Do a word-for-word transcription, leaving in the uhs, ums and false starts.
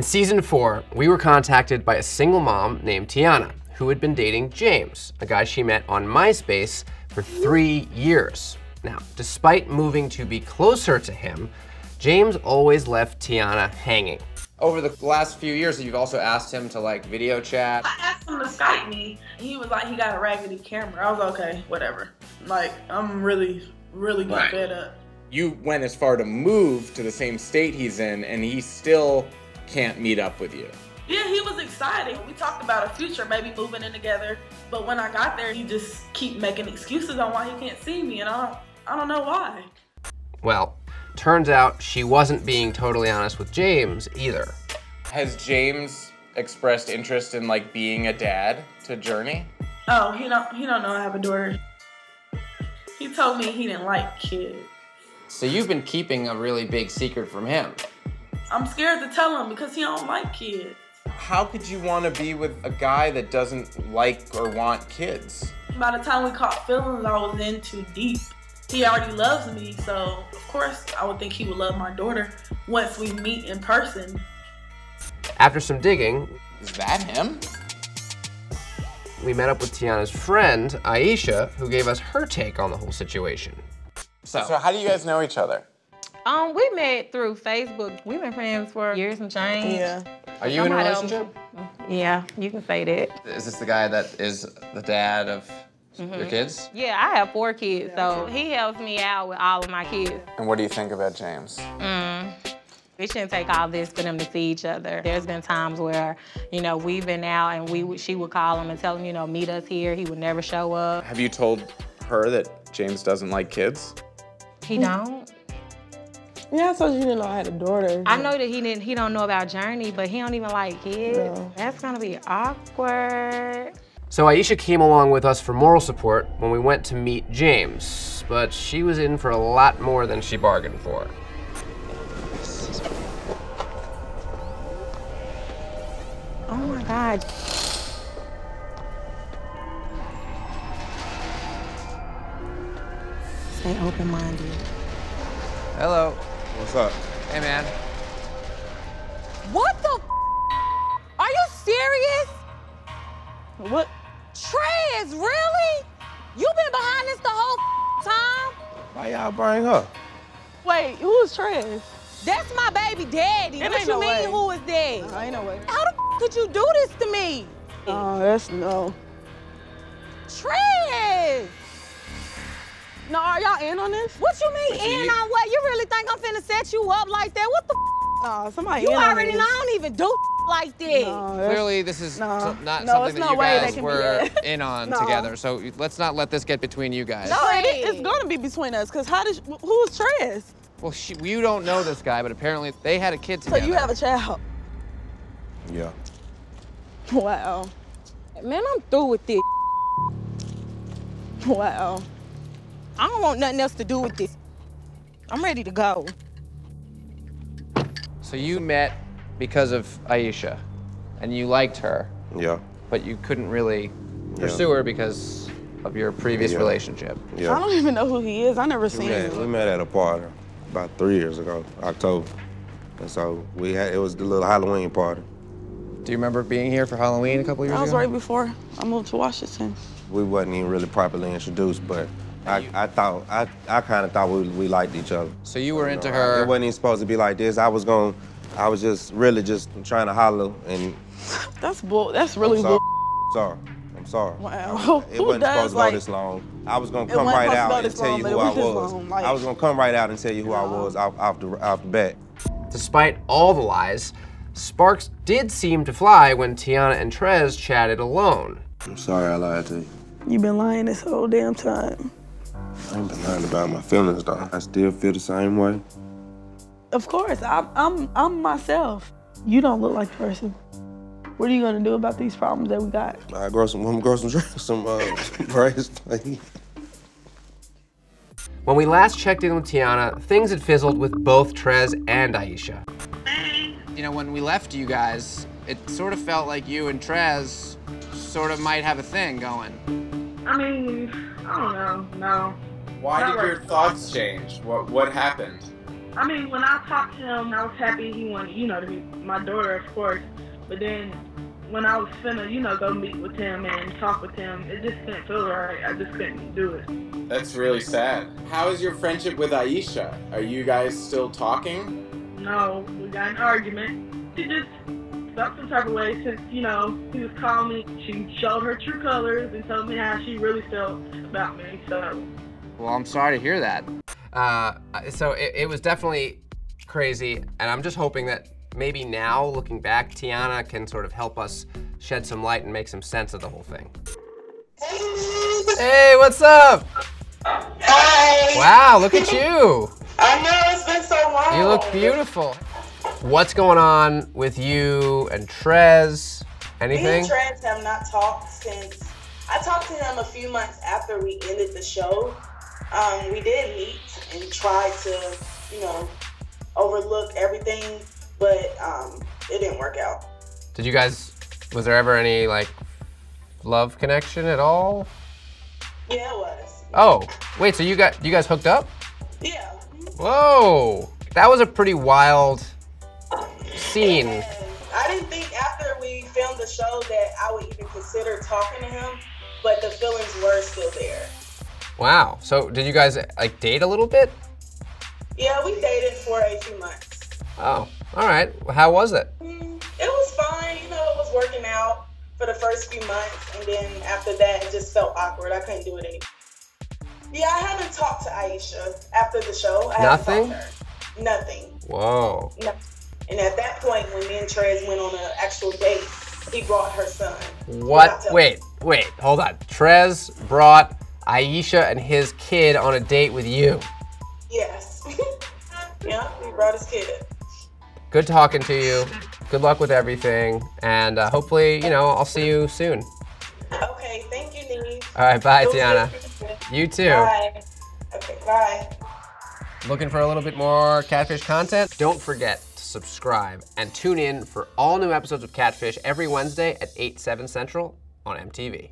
In season four, we were contacted by a single mom named Tiana, who had been dating James, a guy she met on MySpace for three years. Now, despite moving to be closer to him, James always left Tiana hanging. Over the last few years, you've also asked him to like video chat. I asked him to Skype me. He was like, he got a raggedy camera. I was like, okay, whatever. Like, I'm really, really getting right. fed up. You went as far to move to the same state he's in, and he still can't meet up with you. Yeah, he was excited. We talked about a future, maybe moving in together. But when I got there, he just keep making excuses on why he can't see me, and I don't, I don't know why. Well, turns out she wasn't being totally honest with James either. Has James expressed interest in like being a dad to Journey? Oh, he don't he don't know I have a daughter. He told me he didn't like kids. So you've been keeping a really big secret from him. I'm scared to tell him because he don't like kids. How could you want to be with a guy that doesn't like or want kids? By the time we caught feelings, I was in too deep. He already loves me, so of course I would think he would love my daughter once we meet in person. After some digging, is that him? We met up with Tiana's friend, Aisha, who gave us her take on the whole situation. So, so how do you guys know each other? Um, we met through Facebook. We've been friends for years and change. Yeah. Are you in a relationship? Yeah, you can say that. Is this the guy that is the dad of Mm-hmm. your kids? Yeah, I have four kids, so he helps me out with all of my kids. And what do you think about James? Mm. It shouldn't take all this for them to see each other. There's been times where, you know, we've been out and we she would call him and tell him, you know, meet us here. He would never show up. Have you told her that James doesn't like kids? He don't? Yeah, I told you he didn't know I had a daughter. I know that he didn't. He don't know about Journey, but he don't even like kids. No. That's gonna be awkward. So Aisha came along with us for moral support when we went to meet James, but she was in for a lot more than she bargained for. Oh my God. Stay open-minded. Hello. What's up? Hey, man. What the f? Are you serious? What? Trez, really? You been behind this the whole time? Why y'all bring her? Wait, who's Trez? That's my baby daddy. That what you no mean, way. Who is that? No, ain't no way. How the f could you do this to me? Oh, that's no. Trez! No, are y'all in on this? What you mean, what in you? On what? You really think I'm finna set you up like that? What the f? No, somebody you in already on know I don't even do like this. No, clearly, this is no, not no, something that no you guys that were in on no. together. So let's not let this get between you guys. No, it is, it's gonna be between us. Cause how does who is Trez? Well, she, you don't know this guy, but apparently they had a kid together. So you have a child. Yeah. Wow. Man, I'm through with this. Wow. I don't want nothing else to do with this. I'm ready to go. So you met because of Aisha, and you liked her. Yeah. But you couldn't really pursue yeah. her because of your previous yeah. relationship. Yeah. I don't even know who he is. I never we seen met, him. We met at a party about three years ago, October. And so we had, it was the little Halloween party. Do you remember being here for Halloween a couple years ago? I was ago? right before I moved to Washington. We wasn't even really properly introduced, but I, I thought, I, I kind of thought we, we liked each other. So you were you into know, her. It wasn't even supposed to be like this. I was going, I was just really just trying to holler and. That's bull, that's really bull. Sorry, I'm sorry. Wow. It wasn't supposed to go this long. I was gonna come right out and tell you who I was. I was gonna come right out and tell you who I was off the, off the bat. Despite all the lies, sparks did seem to fly when Tiana and Trez chatted alone. I'm sorry I lied to you. You've been lying this whole damn time. I ain't been lying about my feelings, though. I still feel the same way. Of course, I'm, I'm, I'm myself. You don't look like the person. What are you gonna do about these problems that we got? I grow some, I'm grow some drinks, some uh, some rice. When we last checked in with Tiana, things had fizzled with both Trez and Aisha. You know, when we left you guys, it sort of felt like you and Trez sort of might have a thing going. I mean, I don't know, no. Why did your thoughts change? What what happened? I mean, when I talked to him, I was happy he wanted, you know, to be my daughter, of course. But then when I was finna, you know, go meet with him and talk with him, it just didn't feel right. I just couldn't do it. That's really sad. How is your friendship with Aisha? Are you guys still talking? No, we got in an argument. She just felt some type of way since, you know, he was calling me. She showed her true colors and told me how she really felt about me, so. Well, I'm sorry to hear that. Uh, so it, it was definitely crazy, and I'm just hoping that maybe now, looking back, Tiana can sort of help us shed some light and make some sense of the whole thing. Hey! Hey, what's up? Hi! Wow, look at you! I know, it's been so long. You look beautiful. What's going on with you and Trez? Anything? Me and Trez have not talked since. I talked to him a few months after we ended the show. Um, we did meet and try to, you know, overlook everything, but um, it didn't work out. Did you guys, was there ever any, like, love connection at all? Yeah, it was. Oh, wait, so you got, you guys hooked up? Yeah. Whoa, that was a pretty wild scene. Yeah. I didn't think after we filmed the show that I would even consider talking to him, but the feelings were still there. Wow. So did you guys like date a little bit? Yeah, we dated for a few months. Oh, all right. How was it? It was fine. You know, it was working out for the first few months, and then after that, it just felt awkward. I couldn't do it anymore. Yeah, I haven't talked to Aisha after the show. I Nothing? Haven't talked to her. Nothing. Whoa. No. And at that point, when me and Trez went on an actual date, he brought her son. What? Wait, wait, hold on. Trez brought Aisha and his kid on a date with you. Yes. Yeah, he brought his kid. Good talking to you. Good luck with everything. And uh, hopefully, you know, I'll see you soon. Okay, thank you, Nene. All right, bye, Go Tiana. To you too. Bye. Okay, bye. Looking for a little bit more Catfish content? Don't forget to subscribe and tune in for all new episodes of Catfish every Wednesday at eight, seven Central on M T V.